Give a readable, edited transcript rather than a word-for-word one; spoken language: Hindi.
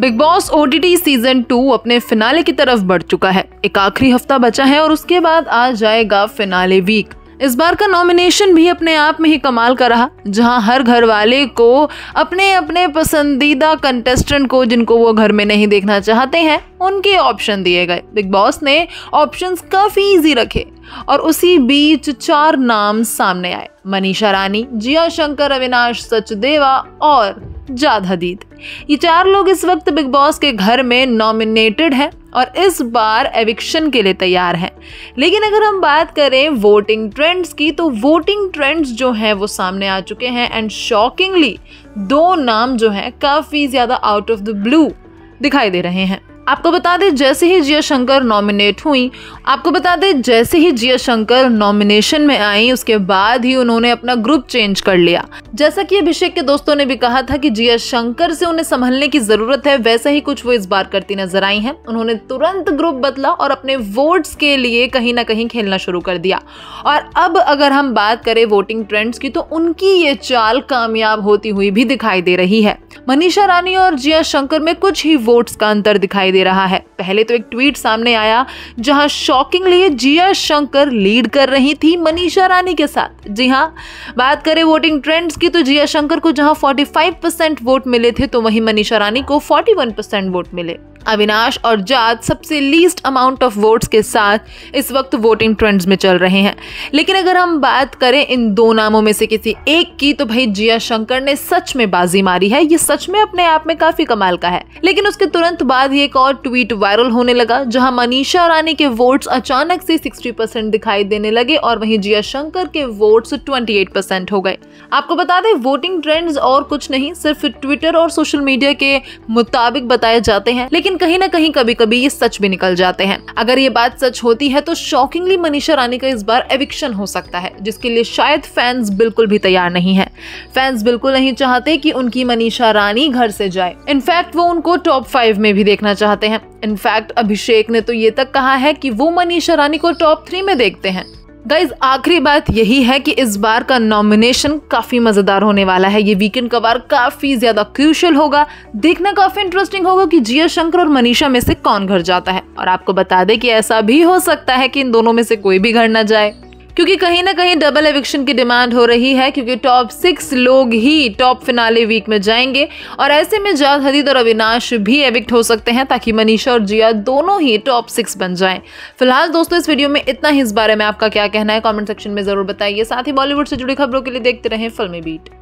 बिग बॉस OTT सीजन 2 अपने फिनाले की तरफ बढ़ चुका है। एक आखिरी हफ्ता बचा है और उसके बाद आ जाएगा फिनाले वीक। इस बार का नॉमिनेशन भी अपने आप में ही कमाल का रहा, जहां हर घर वाले को अपने अपने पसंदीदा कंटेस्टेंट को, जिनको वो घर में नहीं देखना चाहते हैं, उनके ऑप्शन दिए गए। बिग बॉस ने ऑप्शंस काफ़ी इजी रखे और उसी बीच 4 नाम सामने आए। मनीषा रानी, जिया शंकर, अविनाश सचदेवा और जाद हदीद, ये 4 लोग इस वक्त बिग बॉस के घर में नॉमिनेटेड हैं और इस बार एविक्शन के लिए तैयार हैं। लेकिन अगर हम बात करें वोटिंग ट्रेंड्स की, तो वोटिंग ट्रेंड्स जो हैं वो सामने आ चुके हैं एंड शॉकिंगली 2 नाम जो हैं काफ़ी ज़्यादा आउट ऑफ द ब्लू दिखाई दे रहे हैं। आपको बता दें, जैसे ही जिया शंकर नॉमिनेट हुई, नॉमिनेशन में आई, उसके बाद ही उन्होंने अपना ग्रुप चेंज कर लिया। जैसा कि अभिषेक के दोस्तों ने भी कहा था कि जिया शंकर से उन्हें संभलने की ज़रूरत है, वैसा ही कुछ वो इस बार करती नजर आई हैं। उन्होंने तुरंत ग्रुप बदला और अपने वोट्स के लिए कहीं ना कहीं खेलना शुरू कर दिया। और अब अगर हम बात करें वोटिंग ट्रेंड्स की, तो उनकी ये चाल कामयाब होती हुई भी दिखाई दे रही है। मनीषा रानी और जिया शंकर में कुछ ही वोट्स का अंतर दिखाई दे रहा है। पहले तो एक ट्वीट सामने आया, जहां शॉकिंगली जिया शंकर लीड कर रही थी मनीषा रानी के साथ। जी हां, बात करें वोटिंग ट्रेंड्स की, तो जिया शंकर को जहां 45% वोट मिले थे, तो वहीं मनीषा रानी को 41% वोट मिले। अविनाश और जाद सबसे लीस्ट अमाउंट ऑफ वोट्स के साथ इस वक्त वोटिंग ट्रेंड्स में चल रहे हैं। लेकिन अगर हम बात करें इन 2 नामों में से किसी एक की, तो भाई जिया शंकर ने सच में बाजी मारी है। ये सच में अपने आप में काफी कमाल का है। लेकिन उसके तुरंत बाद ही एक और ट्वीट वायरल होने लगा, जहां मनीषा रानी के वोट्स अचानक से 60% दिखाई देने लगे और वहीं जिया शंकर के वोट्स 28% हो गए। आपको बता दें, वोटिंग ट्रेंड्स और कुछ नहीं, सिर्फ ट्विटर और सोशल मीडिया के मुताबिक बताए जाते हैं, लेकिन कहीं ना कहीं कभी कभी ये सच भी निकल जाते हैं। अगर ये बात सच होती है तो शॉकिंगली मनीषा रानी का इस बार एविक्शन हो सकता है, जिसके लिए शायद फैंस बिल्कुल भी तैयार नहीं हैं। फैंस बिल्कुल नहीं चाहते कि उनकी मनीषा रानी घर से जाए। इनफैक्ट वो उनको टॉप 5 में भी देखना चाहते हैं। इनफैक्ट अभिषेक ने तो ये तक कहा है कि वो मनीषा रानी को टॉप 3 में देखते हैं। गाइज, आखिरी बात यही है कि इस बार का नॉमिनेशन काफ़ी मज़ेदार होने वाला है। ये वीकेंड का बार काफ़ी ज़्यादा क्रूशियल होगा। देखना काफ़ी इंटरेस्टिंग होगा कि जिया शंकर और मनीषा में से कौन घर जाता है। और आपको बता दें कि ऐसा भी हो सकता है कि इन दोनों में से कोई भी घर ना जाए, क्योंकि कहीं ना कहीं डबल एविक्शन की डिमांड हो रही है, क्योंकि टॉप 6 लोग ही टॉप फिनाले वीक में जाएंगे। और ऐसे में जाद हदीद और अविनाश भी एविक्ट हो सकते हैं, ताकि मनीषा और जिया दोनों ही टॉप 6 बन जाएं। फिलहाल दोस्तों, इस वीडियो में इतना ही। इस बारे में आपका क्या कहना है कमेंट सेक्शन में ज़रूर बताइए। साथ ही बॉलीवुड से जुड़ी खबरों के लिए देखते रहें फिल्मी बीट।